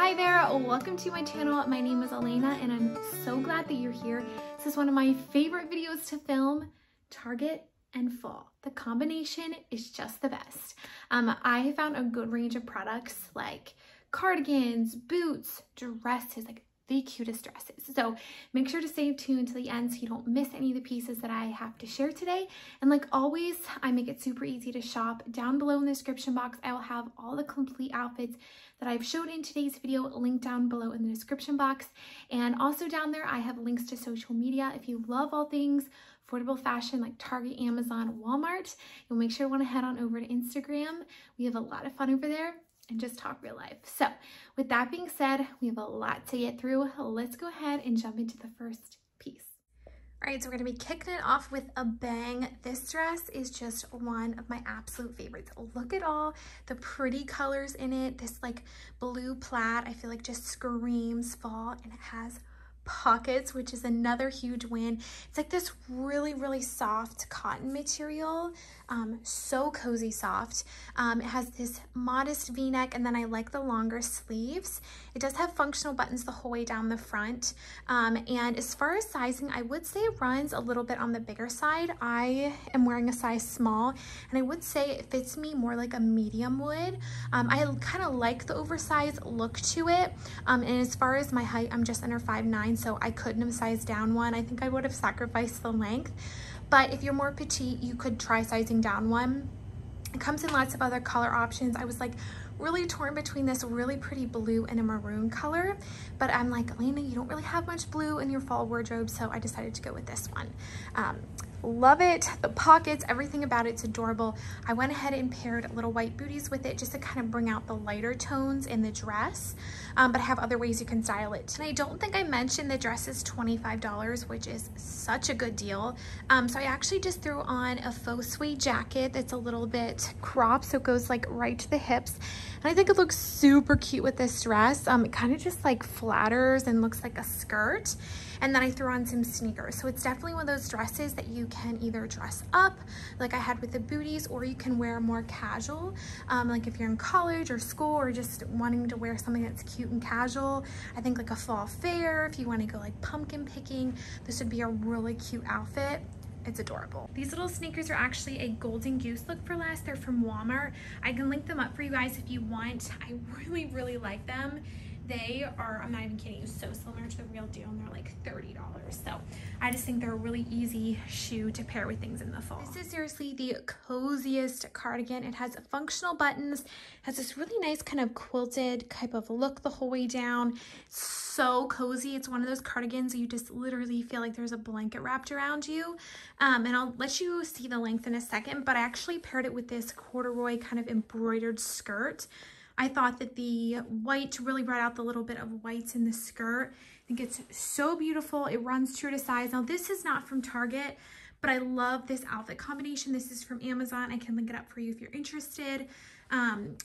Hi there, welcome to my channel. My name is Elena and I'm so glad that you're here. This is one of my favorite videos to film, Target and fall. The combination is just the best. I found a good range of products like cardigans, boots, dresses, like the cutest dresses. So make sure to stay tuned to the end so you don't miss any of the pieces that I have to share today. And like always, I make it super easy to shop. Down below in the description box, I will have all the complete outfits that I've showed in today's video linked down below in the description box. And also down there, I have links to social media. If you love all things affordable fashion like Target, Amazon, Walmart, you'll make sure to want to head on over to Instagram. We have a lot of fun over there and just talk real life. So with that being said, we have a lot to get through. Let's go ahead and jump into the first piece. All right, so we're gonna be kicking it off with a bang. This dress is just one of my absolute favorites. Look at all the pretty colors in it. This like blue plaid, I feel like just screams fall, and it has pockets, which is another huge win. It's like this really soft cotton material, so cozy soft. It has this modest v-neck, and then I like the longer sleeves. It does have functional buttons the whole way down the front, and as far as sizing, I would say it runs a little bit on the bigger side. I am wearing a size small, and I would say it fits me more like a medium would. I kind of like the oversized look to it, and as far as my height, I'm just under 5'9", so I couldn't have sized down one. I think I would have sacrificed the length, but if you're more petite, you could try sizing down one. It comes in lots of other color options. I was like really torn between this really pretty blue and a maroon color, but I'm like, Elena, you don't really have much blue in your fall wardrobe, so I decided to go with this one. Love it. The pockets, everything about it's adorable. I went ahead and paired little white booties with it just to kind of bring out the lighter tones in the dress, but I have other ways you can style it. And I don't think I mentioned the dress is $25, which is such a good deal. So I actually just threw on a faux suede jacket that's a little bit cropped, so it goes like right to the hips. And I think it looks super cute with this dress. It kind of just like flatters and looks like a skirt. And then I threw on some sneakers. So it's definitely one of those dresses that you can either dress up like I had with the booties, or you can wear more casual. Like if you're in college or school or just wanting to wear something that's cute and casual. I think like a fall fair, if you want to go like pumpkin picking, this would be a really cute outfit. It's adorable. These little sneakers are actually a Golden Goose look for less. They're from Walmart. I can link them up for you guys if you want. I really like them. They are, I'm not even kidding you, so similar to the real deal, and they're like $30. So I just think they're a really easy shoe to pair with things in the fall. This is seriously the coziest cardigan. It has functional buttons, has this really nice kind of quilted type of look the whole way down. It's so cozy. It's one of those cardigans you just literally feel like there's a blanket wrapped around you. And I'll let you see the length in a second, but I actually paired it with this corduroy kind of embroidered skirt. I thought that the white really brought out the little bit of whites in the skirt. I think it's so beautiful. It runs true to size. Now, this is not from Target, but I love this outfit combination. This is from Amazon. I can link it up for you if you're interested.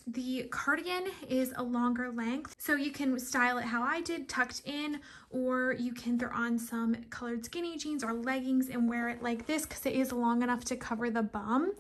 The cardigan is a longer length, so you can style it how I did, tucked in, or you can throw on some colored skinny jeans or leggings and wear it like this because it is long enough to cover the bum.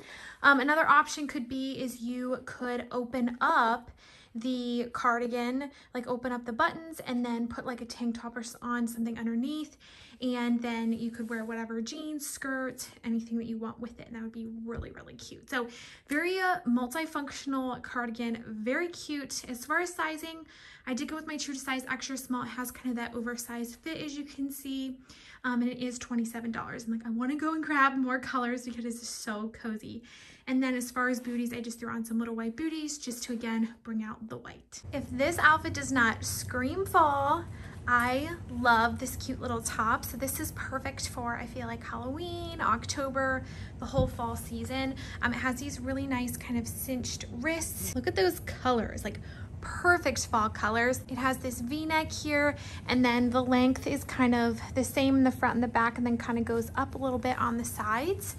Another option could be is you could open up the cardigan, like open up the buttons and then put like a tank top or on something underneath, and then you could wear whatever jeans, skirt, anything that you want with it, and that would be really cute. So very multifunctional cardigan, very cute. As far as sizing, I did go with my true to size extra small. It has kind of that oversized fit, as you can see, and it is $27. I'm like, I want to go and grab more colors because it's so cozy. And then as far as booties, I just threw on some little white booties just to, again, bring out the white. If this outfit does not scream fall, I love this cute little top. So this is perfect for, I feel like, Halloween, October, the whole fall season. It has these really nice kind of cinched wrists. Look at those colors, like perfect fall colors. It has this v-neck here, and then the length is kind of the same in the front and the back, and then kind of goes up a little bit on the sides.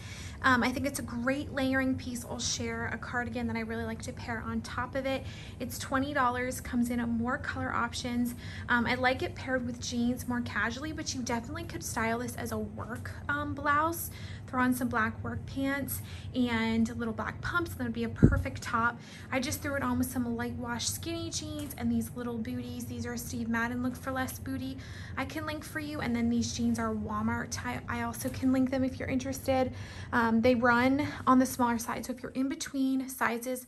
I think it's a great layering piece. I'll share a cardigan that I really like to pair on top of it. It's $20, comes in more color options. I like it paired with jeans more casually, but you definitely could style this as a work blouse. Throw on some black work pants and little black pumps, and that would be a perfect top. I just threw it on with some light wash skinny jeans and these little booties. These are Steve Madden Look for Less booty. I can link for you, and then these jeans are Walmart. I also can link them if you're interested. They run on the smaller side, so if you're in between sizes,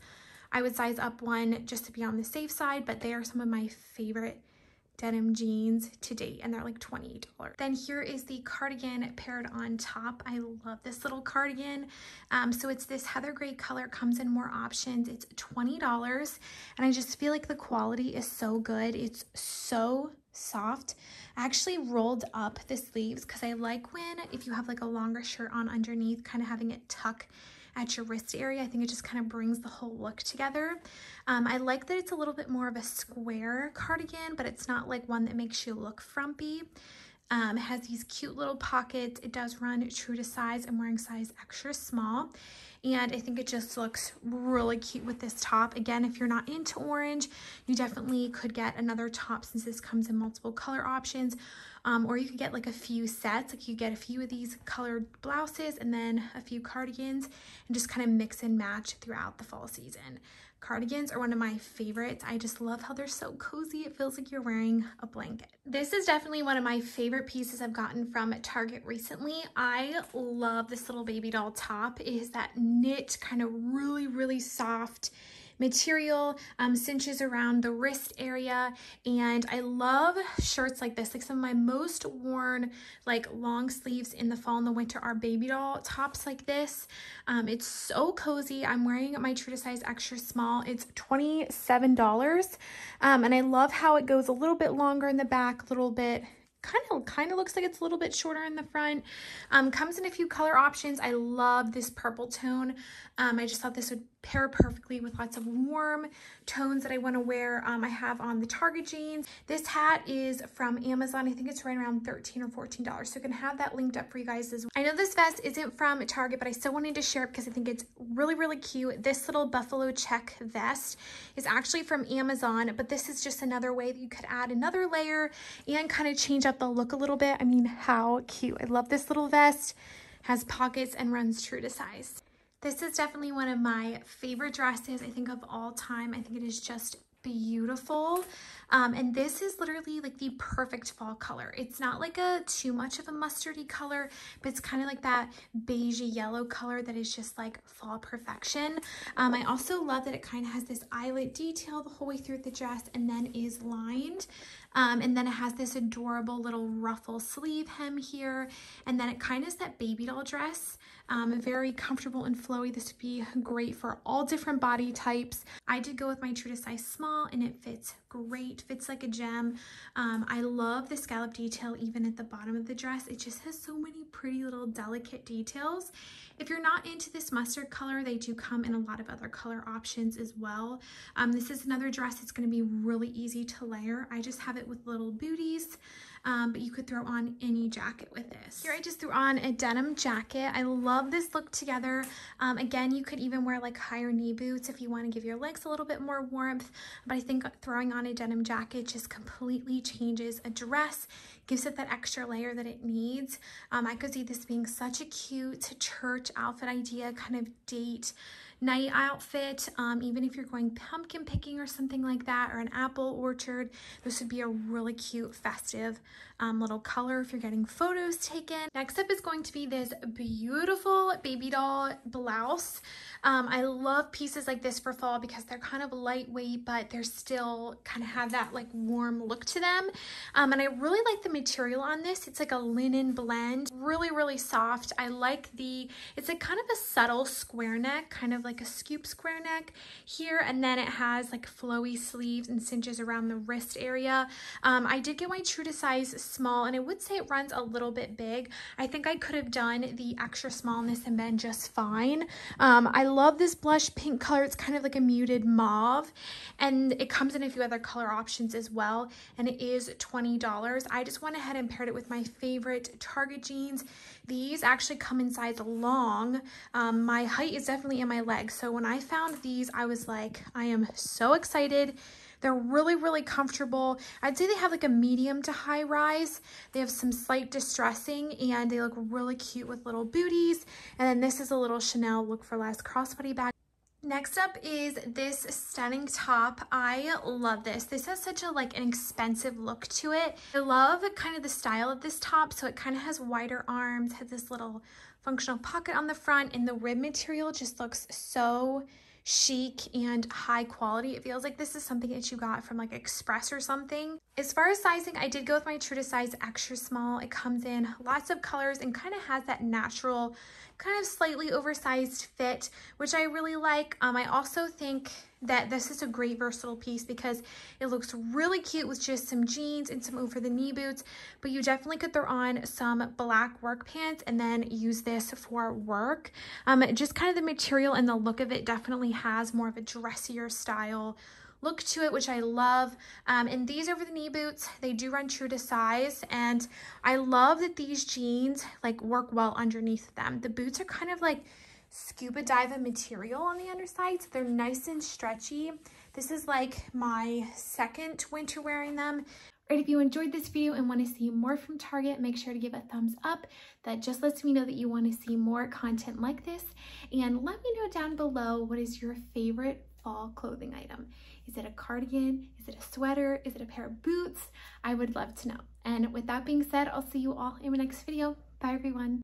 I would size up one just to be on the safe side, but they are some of my favorite denim jeans to date, and they're like $28. Then here is the cardigan paired on top. I love this little cardigan. So it's this heather gray color, comes in more options. It's $20, and I just feel like the quality is so good. It's so soft. I actually rolled up the sleeves because I like when, if you have like a longer shirt on underneath, kind of having it tuck at your wrist area. I think it just kind of brings the whole look together. I like that it's a little bit more of a square cardigan, but it's not like one that makes you look frumpy. It has these cute little pockets. It does run true to size. I'm wearing size extra small, and I think it just looks really cute with this top. Again, if you're not into orange, you definitely could get another top since this comes in multiple color options. Or you could get like a few sets, like you get a few of these colored blouses and then a few cardigans and just kind of mix and match throughout the fall season. Cardigans are one of my favorites. I just love how they're so cozy. It feels like you're wearing a blanket. This is definitely one of my favorite pieces I've gotten from Target recently. I love this little baby doll top. It is that knit kind of really, really soft material, cinches around the wrist area, and I love shirts like this. Like some of my most worn like long sleeves in the fall and the winter are baby doll tops like this. It's so cozy. I'm wearing my true to size extra small. It's $27, and I love how it goes a little bit longer in the back, a little bit kind of looks like it's a little bit shorter in the front. Comes in a few color options. I love this purple tone. I just thought this would pair perfectly with lots of warm tones that I want to wear. I have on the Target jeans. This hat is from Amazon. I think it's right around $13 or $14. So I can have that linked up for you guys as well. I know this vest isn't from Target, but I still wanted to share it because I think it's really, really cute. This little buffalo check vest is actually from Amazon, but this is just another way that you could add another layer and kind of change up the look a little bit. I mean, how cute. I love this little vest. Has pockets and runs true to size. This is definitely one of my favorite dresses, I think, of all time. I think it is just beautiful. And this is literally like the perfect fall color. It's not like a too much of a mustardy color, but it's kind of like that beigey yellow color that is just like fall perfection. I also love that it kind of has this eyelet detail the whole way through the dress and then is lined. And then it has this adorable little ruffle sleeve hem here. And then it kind of is that baby doll dress. Very comfortable and flowy. This would be great for all different body types. I did go with my true to size small, and it fits great. Fits like a gem. I love the scallop detail even at the bottom of the dress. It just has so many pretty little delicate details. If you're not into this mustard color, they do come in a lot of other color options as well. This is another dress that's going to be really easy to layer. I just have it with little booties. But you could throw on any jacket with this. Here I just threw on a denim jacket. I love this look together. Again, you could even wear like higher knee boots if you want to give your legs a little bit more warmth, but I think throwing on a denim jacket just completely changes a dress, gives it that extra layer that it needs. I could see this being such a cute church outfit idea, kind of date night outfit. Even if you're going pumpkin picking or something like that, or an apple orchard, this would be a really cute festive little color if you're getting photos taken. Next up is going to be this beautiful baby doll blouse. I love pieces like this for fall because they're kind of lightweight, but they're still kind of have that like warm look to them. And I really like the material on this. It's like a linen blend, really, really soft. I like it's like kind of a subtle square neck, kind of like a scoop square neck here, and then it has like flowy sleeves and cinches around the wrist area. I did get my true to size small, and I would say it runs a little bit big. I think I could have done the extra small in this and been just fine. I love this blush pink color. It's kind of like a muted mauve, and it comes in a few other color options as well, and it is $20. I just went ahead and paired it with my favorite Target jeans. These actually come in size long. My height is definitely in my leg, so when I found these, I was like, I am so excited. They're really comfortable. I'd say they have like a medium to high rise. They have some slight distressing, and they look really cute with little booties. And then this is a little Chanel Look for Less crossbody bag. Next up is this stunning top. I love this. This has such a like an expensive look to it. I love kind of the style of this top. So it kind of has wider arms, has this little functional pocket on the front, and the rib material just looks so chic and high quality. It feels like this is something that you got from like Express or something. As far as sizing, I did go with my true to size extra small. It comes in lots of colors and kind of has that natural, kind of slightly oversized fit, which I really like. I also think that this is a great versatile piece because it looks really cute with just some jeans and some over the knee boots, but you definitely could throw on some black work pants and then use this for work. Just kind of the material and the look of it definitely has more of a dressier style look to it, which I love. And these over the knee boots, they do run true to size, and I love that these jeans like work well underneath them. The boots are kind of like scuba diving material on the underside, so they're nice and stretchy. This is like my second winter wearing them. Right, if you enjoyed this video and want to see more from Target, make sure to give a thumbs up. That just lets me know that you want to see more content like this. And let me know down below, what is your favorite fall clothing item? Is it a cardigan? Is it a sweater? Is it a pair of boots? I would love to know. And with that being said, I'll see you all in my next video. Bye everyone.